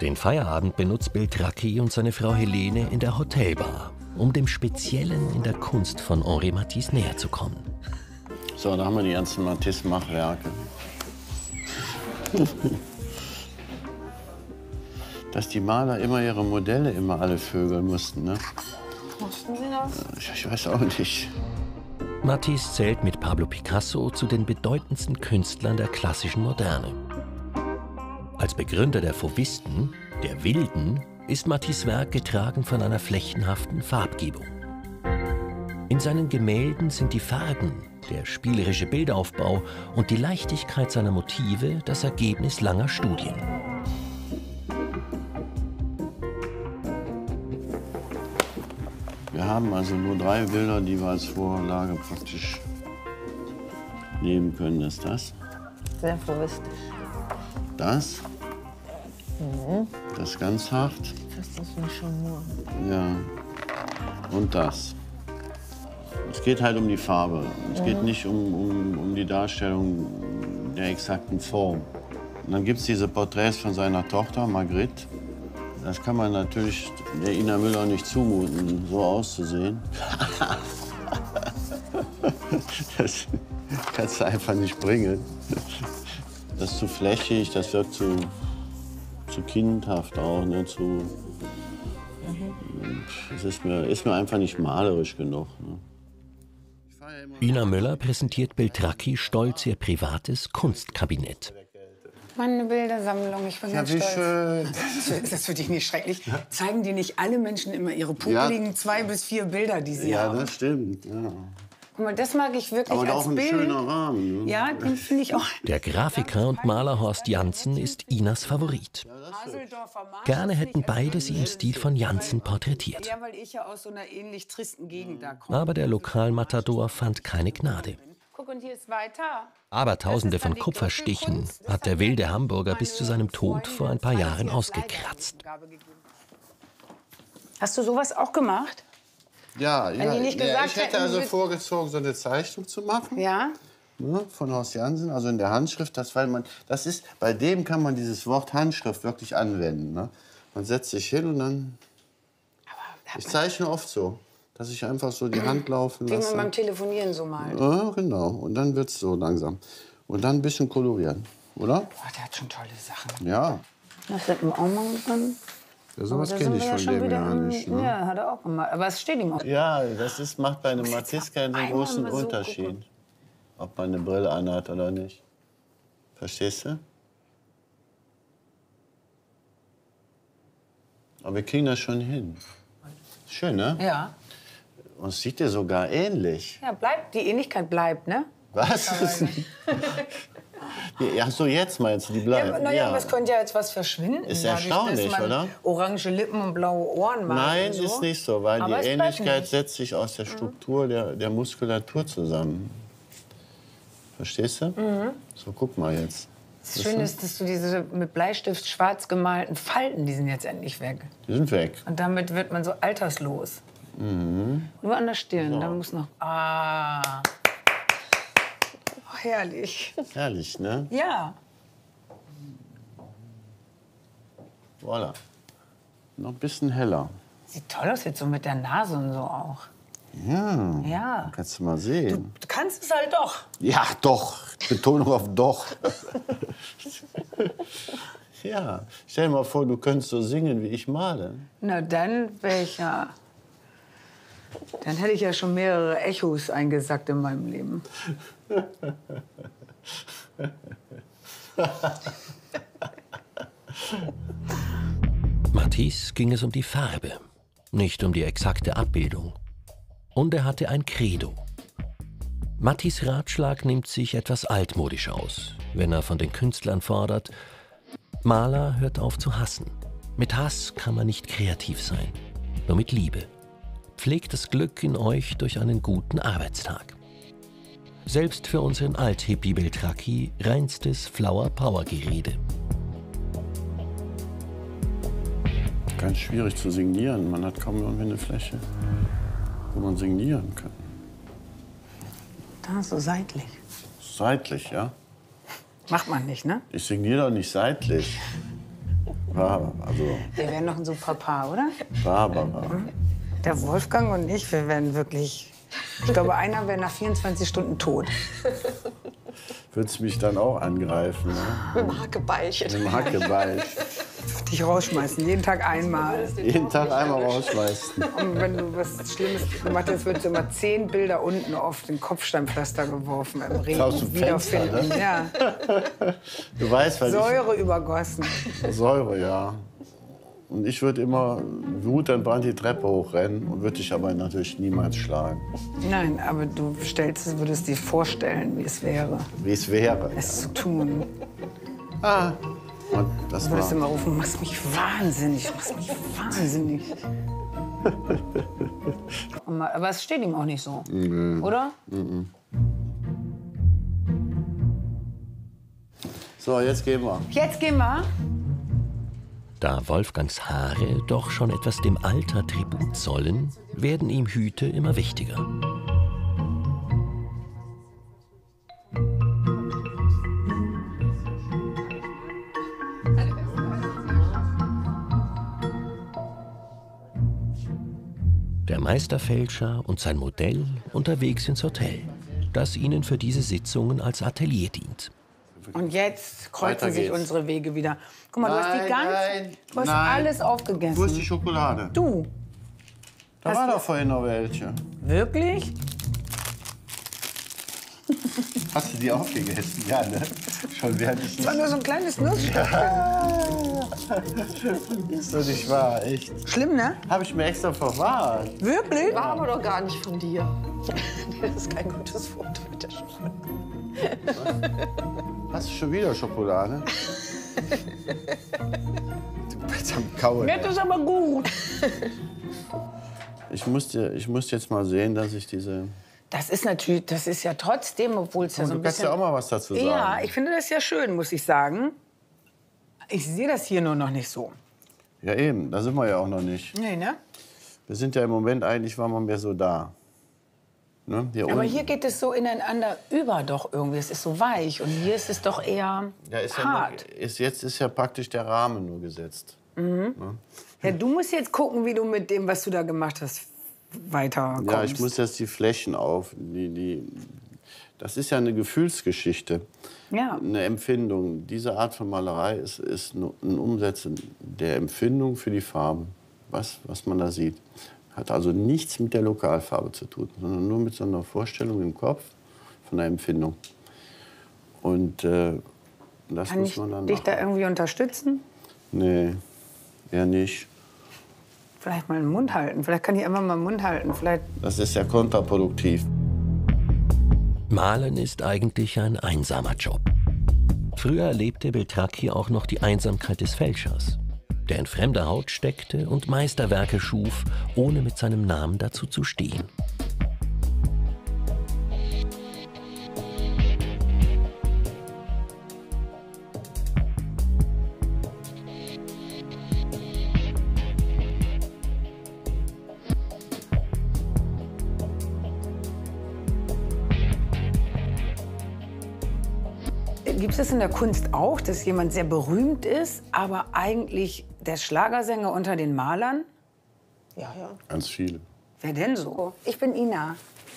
Den Feierabend benutzt Beltracchi und seine Frau Helene in der Hotelbar, um dem Speziellen in der Kunst von Henri Matisse näher zu kommen. So, da haben wir die ganzen Matisse-Machwerke. Dass die Maler immer ihre Modelle immer alle vögeln mussten, ne? Mussten sie das? Ich weiß auch nicht. Matisse zählt mit Pablo Picasso zu den bedeutendsten Künstlern der klassischen Moderne. Als Begründer der Fauvisten, der Wilden, ist Matisses Werk getragen von einer flächenhaften Farbgebung. In seinen Gemälden sind die Farben, der spielerische Bildaufbau und die Leichtigkeit seiner Motive das Ergebnis langer Studien. Wir haben also nur 3 Bilder, die wir als Vorlage praktisch nehmen können. Das ist das. Sehr fauvistisch. Das. Mhm. Das ist ganz hart. Das ist ein Schamor. Ja. Und das. Es geht halt um die Farbe. Es geht nicht um die Darstellung der exakten Form. Und dann gibt es diese Porträts von seiner Tochter, Margrit. Das kann man natürlich der Ina Müller nicht zumuten, so auszusehen. Das kannst du einfach nicht bringen. Das ist zu flächig, das wirkt zu kindhaft auch. Ne? Das ist mir einfach nicht malerisch genug. Ne? Ina Müller präsentiert Beltracchi stolz ihr privates Kunstkabinett. Meine Bildersammlung, ich bin ganz stolz. Schön. Das finde ich nicht schrecklich. Ja. Zeigen dir nicht alle Menschen immer ihre popeligen 2 bis 4 Bilder, die sie haben? Ja, das stimmt. Ja. Guck mal, das mag ich wirklich als Bild. Aber auch ein schöner Rahmen. Ja, den finde ich auch. Der Grafiker und Maler Horst Janssen ist Inas Favorit. Gerne hätten beide sie im Stil von Janssen porträtiert. Ja, weil ich ja aus so einer ähnlich tristen Gegend da komme. Aber der Lokalmatador fand keine Gnade. Guck, und hier ist weiter. Aber Tausende von Kupferstichen hat der wilde Hamburger bis zu seinem Tod vor ein paar Jahren ausgekratzt. Hast du sowas auch gemacht? Ja, ich hätte also vorgezogen, so eine Zeichnung zu machen. Ja. Ne, von Horst Janssen, also in der Handschrift. Das ist, bei dem kann man dieses Wort Handschrift wirklich anwenden. Ne? Man setzt sich hin und dann. Ich zeichne oft so, dass ich einfach so die Hand laufen lasse. Wie man beim Telefonieren so malt. Ja, genau. Und dann wird's so langsam. Und dann ein bisschen kolorieren, oder? Boah, der hat schon tolle Sachen. Ja. Das sind wir auch mal dran. Ja, sowas kenne ich von dem ja nicht. Ne? Ja, hat er auch gemacht. Aber es steht ihm auch. Ja, das macht bei einem Matisse keinen großen Unterschied, ob man eine Brille anhat oder nicht. Verstehst du? Aber wir kriegen das schon hin. Schön, ne? Ja. Uns sieht dir sogar ähnlich. Ja, bleibt, die Ähnlichkeit bleibt, ne? Was? Ach so, jetzt meinst du, die bleiben? Ja, naja, aber es könnte ja jetzt was verschwinden. Ist erstaunlich, oder? Orange Lippen und blaue Ohren machen. Nein, so. Ist nicht so, weil aber die Ähnlichkeit setzt sich aus der Struktur der Muskulatur zusammen. Verstehst du? Mhm. So, guck mal jetzt. Das Schöne ist, dass du diese mit Bleistift schwarz gemalten Falten, die sind jetzt endlich weg. Die sind weg. Und damit wird man so alterslos. Mhm. Nur an der Stirn, so. Da muss noch... Ah. Herrlich. Herrlich, ne? Ja. Voilà. Noch ein bisschen heller. Sieht toll aus jetzt so mit der Nase und so auch. Ja. Ja. Kannst du mal sehen. Du kannst es halt doch. Ja, doch. Betonung auf doch. Ja. Stell dir mal vor, du könntest so singen, wie ich male. Na, dann wäre ich ja... Dann hätte ich ja schon mehrere Echos eingesackt in meinem Leben. Matisse ging es um die Farbe, nicht um die exakte Abbildung. Und er hatte ein Credo. Matisses Ratschlag nimmt sich etwas altmodisch aus, wenn er von den Künstlern fordert, Maler hört auf zu hassen. Mit Hass kann man nicht kreativ sein, nur mit Liebe. Pflegt das Glück in euch durch einen guten Arbeitstag. Selbst für unseren Alt-Hippie Beltracchi reinstes Flower-Power-Gerede. Ganz schwierig zu signieren. Man hat kaum irgendwie eine Fläche, wo man signieren kann. Da, so seitlich. Seitlich, ja. Macht man nicht, ne? Ich signiere doch nicht seitlich. Barbara, also... Wir wären noch ein super Paar, oder? Barbara. Der Wolfgang und ich, wir wären wirklich... Ich glaube, einer wäre nach 24 Stunden tot. Würdest mich dann auch angreifen? Ne? Mit dem Hackebeichen. Mit dem Hackebeichen. Dich rausschmeißen, jeden Tag einmal. Jeden Tag einmal rausschmeißen. Und wenn du was Schlimmes gemacht hast, wird immer 10 Bilder unten auf den Kopfsteinpflaster geworfen. Im Regen wiederfinden. Ne? Ja. Du weißt, weil Säure übergossen. Säure, ja. Und ich würde immer wutentbrannt die Treppe hochrennen und würde dich aber natürlich niemals schlagen. Nein, aber du würdest dir vorstellen, wie es wäre. Wie es wäre. Es zu tun. Ah, und das war. Du würdest immer rufen, du machst mich wahnsinnig, Aber es steht ihm auch nicht so, oder? Mhm. So, jetzt gehen wir. Jetzt gehen wir. Da Wolfgangs Haare doch schon etwas dem Alter Tribut zollen, werden ihm Hüte immer wichtiger. Der Meisterfälscher und sein Modell unterwegs ins Hotel, das ihnen für diese Sitzungen als Atelier dient. Und jetzt kreuzen sich unsere Wege wieder. Guck mal, nein, du hast die ganze, du hast alles aufgegessen. Wo ist die Schokolade? Du. Da war doch vorhin noch welche. Wirklich? Hast du die aufgegessen? Ja, ne? Schon während ich das war nur so ein kleines Nussstückchen. Ja. Ist doch nicht wahr, echt. Schlimm, ne? Habe ich mir extra verwahrt. Wirklich? War aber doch gar nicht von dir. Das ist kein gutes Foto mit der Schokolade. Hast du schon wieder Schokolade? Du bist am Kauen. Mir ist aber gut. Ich muss jetzt mal sehen, dass ich diese... Das ist natürlich, das ist ja trotzdem, obwohl es ja so ein bisschen... Du kannst ja auch mal was dazu sagen. Ja, ich finde das ja schön, muss ich sagen. Ich sehe das hier nur noch nicht so. Ja eben, da sind wir ja auch noch nicht. Nee, ne? Wir sind ja im Moment eigentlich, waren wir mehr so da. Ne? Hier aber unten. Hier geht es so ineinander über doch irgendwie. Es ist so weich und hier ist es doch eher hart. Ja, jetzt ist ja praktisch der Rahmen nur gesetzt. Mhm. Ne? Ja, du musst jetzt gucken, wie du mit dem, was du da gemacht hast, weiterkommst. Ja, ich muss jetzt die Flächen auf. Das ist ja eine Gefühlsgeschichte, ja. Eine Empfindung. Diese Art von Malerei ist ein Umsetzen der Empfindung für die Farben, was man da sieht. Hat also nichts mit der Lokalfarbe zu tun, sondern nur mit so einer Vorstellung im Kopf von einer Empfindung. Und das muss man dann. Kann ich dich da irgendwie unterstützen? Nee, eher nicht. Vielleicht mal den Mund halten. Vielleicht kann ich einfach mal den Mund halten. Vielleicht. Das ist ja kontraproduktiv. Malen ist eigentlich ein einsamer Job. Früher erlebte Beltracchi auch noch die Einsamkeit des Fälschers, der in fremder Haut steckte und Meisterwerke schuf, ohne mit seinem Namen dazu zu stehen. Gibt es in der Kunst auch, dass jemand sehr berühmt ist, aber eigentlich der Schlagersänger unter den Malern? Ja, ja. Ganz viele. Wer denn so? Ich bin Ina.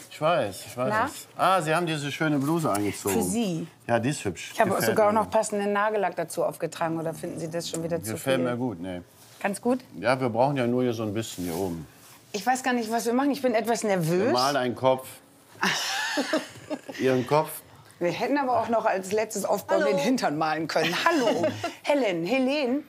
Ich weiß, ich weiß. Na? Ah, Sie haben diese schöne Bluse angezogen. Für Sie. Ja, die ist hübsch. Ich habe sogar auch noch passenden Nagellack dazu aufgetragen. Oder finden Sie das schon wieder zu viel? Gefällt mir gut, ne. Ganz gut? Ja, wir brauchen ja nur hier so ein bisschen hier oben. Ich weiß gar nicht, was wir machen. Ich bin etwas nervös. Wir malen einen Kopf. Ihren Kopf. Wir hätten aber auch noch als letztes Aufbau den Hintern malen können. Hallo, Helene.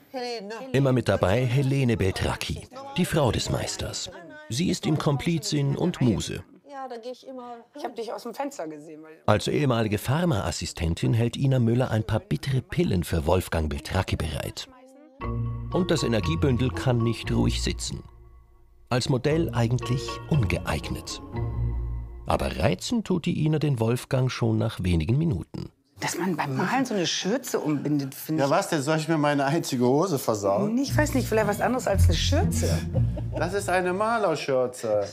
Immer mit dabei Helene Beltracchi, die Frau des Meisters. Sie ist ihm Komplizin und Muse. Ja, da gehe ich immer. Ich habe dich aus dem Fenster gesehen. Als ehemalige Pharmaassistentin hält Ina Müller ein paar bittere Pillen für Wolfgang Beltracchi bereit. Und das Energiebündel kann nicht ruhig sitzen. Als Modell eigentlich ungeeignet. Aber reizen tut die Ina den Wolfgang schon nach wenigen Minuten. Dass man beim Malen so eine Schürze umbindet, finde ich. Ja, was denn? Soll ich mir meine einzige Hose versauen? Ich weiß nicht, vielleicht was anderes als eine Schürze. Das ist eine Malerschürze.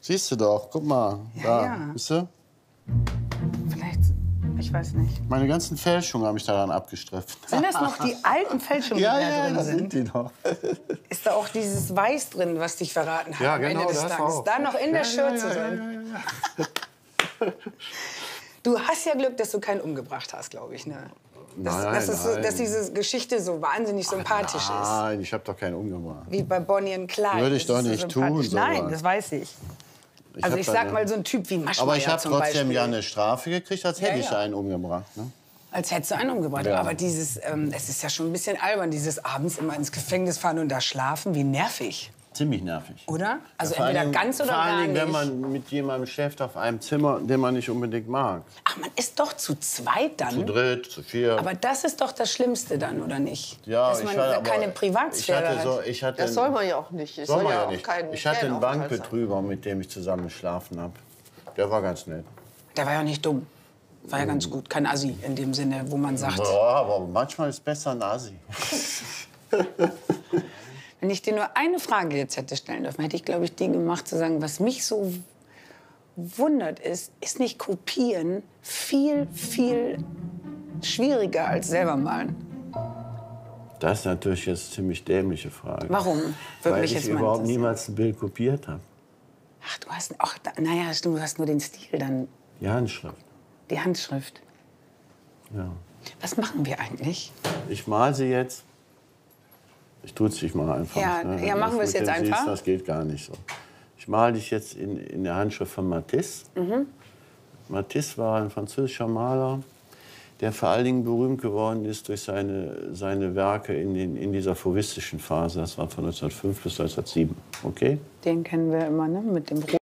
Siehst du doch, guck mal. Ja, da. Ja. Siehst du? Vielleicht. Ich weiß nicht. Meine ganzen Fälschungen habe ich daran abgestreift. Sind das noch die alten Fälschungen, die da drin sind? Ja, sind die noch. Ist da auch dieses Weiß drin, was dich verraten hat am Ende des Tages? Da noch in der Schürze drin. Ja. Du hast ja Glück, dass du keinen umgebracht hast, glaube ich, ne? Dass diese Geschichte so wahnsinnig sympathisch ist. Nein, ich habe doch keinen umgebracht. Wie bei Bonnie und Clyde. Würde ich doch nicht tun. So nein, das weiß ich. Also ich sag mal, so ein Typ wie Maschmeyer zum Beispiel. Aber ich habe trotzdem ja eine Strafe gekriegt, als hätte ich einen umgebracht. Ne? Als hättest du einen umgebracht. Ja. Aber dieses, es ist ja schon ein bisschen albern, dieses abends immer ins Gefängnis fahren und da schlafen, wie nervig. Ziemlich nervig. Oder? Also ja, entweder ganz oder gar nicht. Vor allem, wenn man mit jemandem schläft auf einem Zimmer, den man nicht unbedingt mag. Ach, man ist doch zu zweit dann. Zu dritt, zu viert. Aber das ist doch das Schlimmste dann, oder nicht? Ja, dass man keine Privatsphäre hat. Das soll man ja auch nicht. Ich hatte einen Bankbetrüger, mit dem ich zusammen geschlafen habe. Der war ganz nett. Der war ja nicht dumm. War ja ganz gut. Kein Assi in dem Sinne, wo man sagt... Ja, aber manchmal ist besser ein Assi. Wenn ich dir nur eine Frage jetzt hätte stellen dürfen, hätte ich, glaube ich, die gemacht, zu sagen, was mich so wundert, ist nicht Kopieren viel, viel schwieriger als selber malen? Das ist natürlich jetzt eine ziemlich dämliche Frage. Warum? Weil ich überhaupt niemals ein Bild kopiert habe. Ach, du hast, naja, du hast nur den Stil dann. Die Handschrift. Die Handschrift. Ja. Was machen wir eigentlich? Ich male sie jetzt. Ich tue es dich mal einfach. Ja, ne? Ja, machen wir es jetzt einfach. Siehst, das geht gar nicht so. Ich male dich jetzt in der Handschrift von Matisse. Mhm. Matisse war ein französischer Maler, der vor allen Dingen berühmt geworden ist durch seine Werke in dieser fauvistischen Phase. Das war von 1905 bis 1907. Okay? Den kennen wir immer, ne? Mit dem